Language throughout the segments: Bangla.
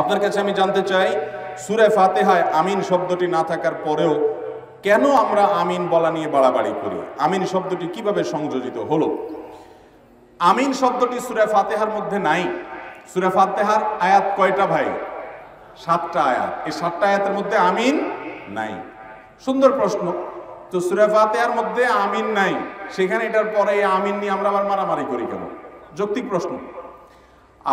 আপনার কাছে আমি জানতে চাই সূরা ফাতিহায় আমিন শব্দটি না থাকার পরেও কেন আমরা আমিন বলা নিয়ে বাড়াবাড়ি করি? আমিন শব্দটি কিভাবে সংযোজিত হলো? আমিন শব্দটি সূরা ফাতিহার মধ্যে নাই। সূরা ফাতিহার আয়াত কয়টা ভাই? 7টা আয়াত। এই 7টা আয়াতের মধ্যে আমিন নাই। সুন্দর প্রশ্ন। তো সূরা ফাতিহার মধ্যে আমিন নাই, সেখানে এটার পরে আমিন নিয়ে আমরা আবার মারামারি করি কেন? যৌক্তিক প্রশ্ন।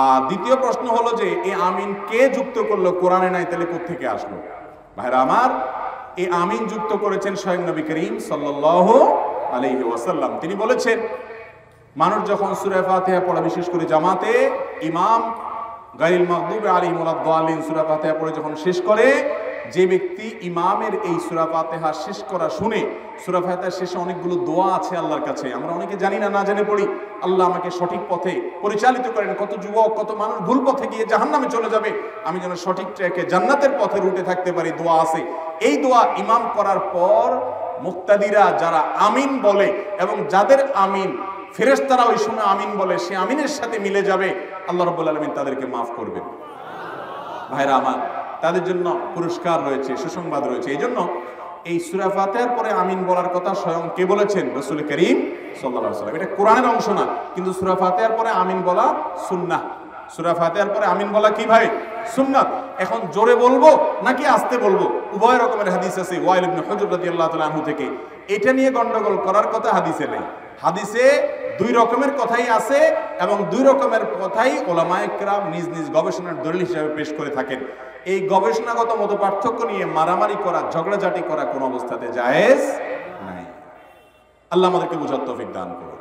আর দ্বিতীয় প্রশ্ন হলো যে এই আমিন কে যুক্ত করলো? কোরআনে নাই, তাহলে কোথা থেকে আসলো? ভাইরা আমার, এই আমিন যুক্ত করেছেন স্বয়ং নবী করিম সাল্লাল্লাহু আলাইহি ওয়াসাল্লাম। তিনি বলেছেন মানুষ যখন সূরা ফাতিহা পড়ে, বিশেষ করে জামাতে ইমাম গায়রুল মাগদুবি আলাইহিম ওয়ালাদ-দাল্লিন সূরা ফাতিহা পড়ে যখন শেষ করে, যে ব্যক্তি ইমামের এই সূরা ফাতিহা শেষ করা শুনে, সূরা ফাতিহার শেষে অনেকগুলো দোয়া আছে আল্লাহর কাছে, আমরা অনেকে জানি না, না জেনে পড়ি, আল্লাহ আমাকে সঠিক পথে পরিচালিত করেন, কত যুবক কত মানুষ ভুল পথে গিয়ে জাহান্নামে চলে যাবে, আমি যেন সঠিক ট্র্যাকে জান্নাতের পথে রুটে থাকতে পারি, দোয়া আছে। এই দোয়া ইমাম করার পর মুক্তাদিরা যারা আমিন বলে এবং যাদের আমিন ফেরেশতারা ওই সময় আমিন বলে, সে আমিনের সাথে মিলে যাবে, আল্লাহ রাব্বুল আলামিন তাদেরকে মাফ করবেন। ভাইরা আমার, তাদের জন্য পুরস্কার রয়েছে, সুসংবাদ রয়েছে। এই জন্য এই সূরা ফাতিহার পরে আমিন বলার কথা স্বয়ং কে বলেছেন? রাসূল করিম সাল্লাল্লাহু আলাইহি ওয়াসাল্লাম। এটা কোরআনের অংশ না, কিন্তু সূরা ফাতিহার পরে আমিন বলা সুন্নাহ। সূরা ফাতিহার পরে আমিন বলা কি ভাই? সুন্নাত। এখন জোরে বলবো নাকি আস্তে বলবো? উভয় রকমের হাদিস আছে। ওয়াইল ইবনে হুজর রাদিয়াল্লাহু তাআলা আনহু থেকে এটা নিয়ে গন্ডগোল করার কথা হাদিসে নেই। হাদিসে দুই রকমের কথাই আছে এবং দুই রকমের কথাই ওলামায়ে কেরাম নিজ নিজ গবেষণার দলিল হিসেবে পেশ করে থাকেন। এই গবেষণাগত মত পার্থক্য নিয়ে মারামারি করা, ঝগড়াঝাটি করা কোনো অবস্থাতে জায়েজ নাই। আল্লাহ আমাদেরকে বুঝার তৌফিক দান করুন।